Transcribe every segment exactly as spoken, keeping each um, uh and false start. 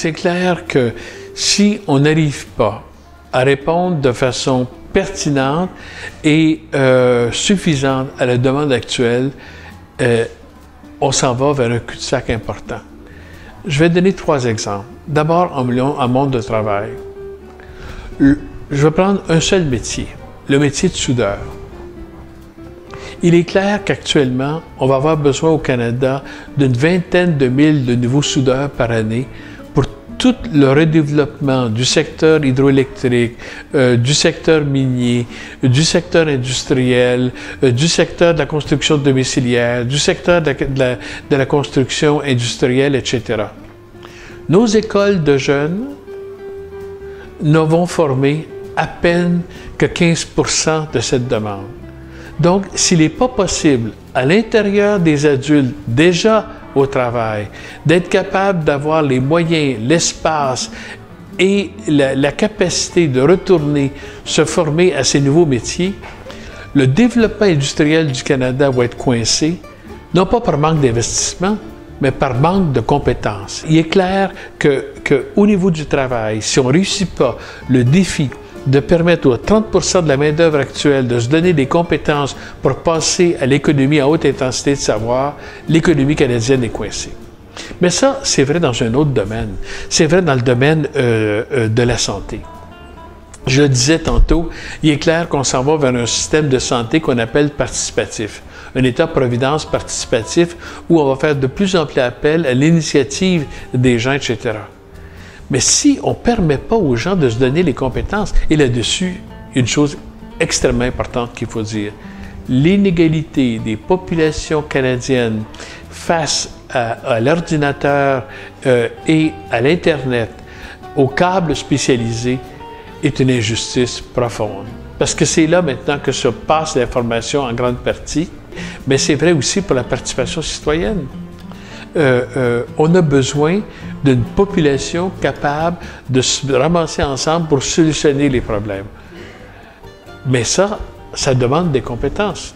c'est clair que si on n'arrive pas à répondre de façon pertinente et euh, suffisante à la demande actuelle, euh, on s'en va vers un cul-de-sac important. Je vais donner trois exemples. D'abord, en monde de travail. Je vais prendre un seul métier, le métier de soudeur. Il est clair qu'actuellement, on va avoir besoin au Canada d'une vingtaine de mille de nouveaux soudeurs par année pour tout le redéveloppement du secteur hydroélectrique, euh, du secteur minier, du secteur industriel, euh, du secteur de la construction domiciliaire, du secteur de la, de la construction industrielle, et cetera. Nos écoles de jeunes n'avons formé à peine que quinze pour cent de cette demande. Donc, s'il n'est pas possible, à l'intérieur des adultes déjà au travail, d'être capable d'avoir les moyens, l'espace et la, la capacité de retourner se former à ces nouveaux métiers, le développement industriel du Canada va être coincé, non pas par manque d'investissement, mais par manque de compétences. Il est clair que, que, au niveau du travail, si on ne réussit pas le défi de permettre aux trente pour cent de la main-d'œuvre actuelle de se donner des compétences pour passer à l'économie à haute intensité de savoir, l'économie canadienne est coincée. Mais ça, c'est vrai dans un autre domaine. C'est vrai dans le domaine euh, euh, de la santé. Je le disais tantôt, il est clair qu'on s'en va vers un système de santé qu'on appelle participatif, un État-providence participatif où on va faire de plus en plus appel à l'initiative des gens, et cetera. Mais si on ne permet pas aux gens de se donner les compétences, et là-dessus, une chose extrêmement importante qu'il faut dire, l'inégalité des populations canadiennes face à, à l'ordinateur euh, et à l'Internet, aux câbles spécialisés, est une injustice profonde. Parce que c'est là maintenant que se passe l'information en grande partie, mais c'est vrai aussi pour la participation citoyenne. Euh, euh, on a besoin d'une population capable de se ramasser ensemble pour solutionner les problèmes. Mais ça, ça demande des compétences.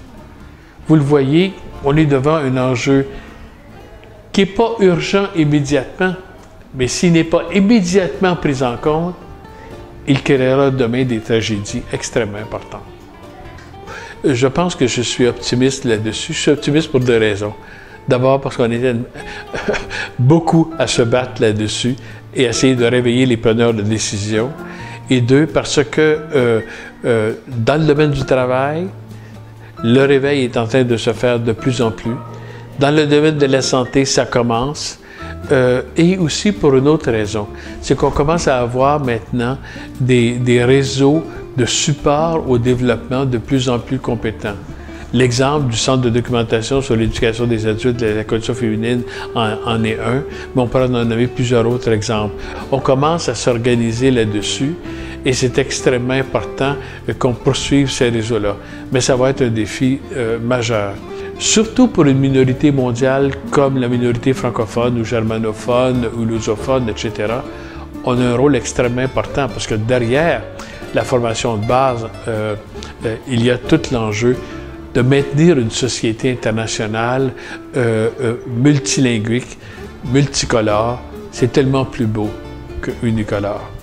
Vous le voyez, on est devant un enjeu qui n'est pas urgent immédiatement, mais s'il n'est pas immédiatement pris en compte, il créera demain des tragédies extrêmement importantes. Je pense que je suis optimiste là-dessus. Je suis optimiste pour deux raisons. D'abord parce qu'on était beaucoup à se battre là-dessus et essayer de réveiller les preneurs de décision. Et deux, parce que euh, euh, dans le domaine du travail, le réveil est en train de se faire de plus en plus. Dans le domaine de la santé, ça commence. Euh, et aussi pour une autre raison, c'est qu'on commence à avoir maintenant des, des réseaux de support au développement de plus en plus compétents. L'exemple du Centre de documentation sur l'éducation des adultes et la condition féminine en, en est un, mais on peut en nommer plusieurs autres exemples. On commence à s'organiser là-dessus et c'est extrêmement important qu'on poursuive ces réseaux-là. Mais ça va être un défi euh, majeur. Surtout pour une minorité mondiale comme la minorité francophone ou germanophone ou lusophone, et cetera, on a un rôle extrêmement important parce que derrière la formation de base, euh, euh, il y a tout l'enjeu de maintenir une société internationale euh, euh, multilinguique, multicolore. C'est tellement plus beau qu'unicolore.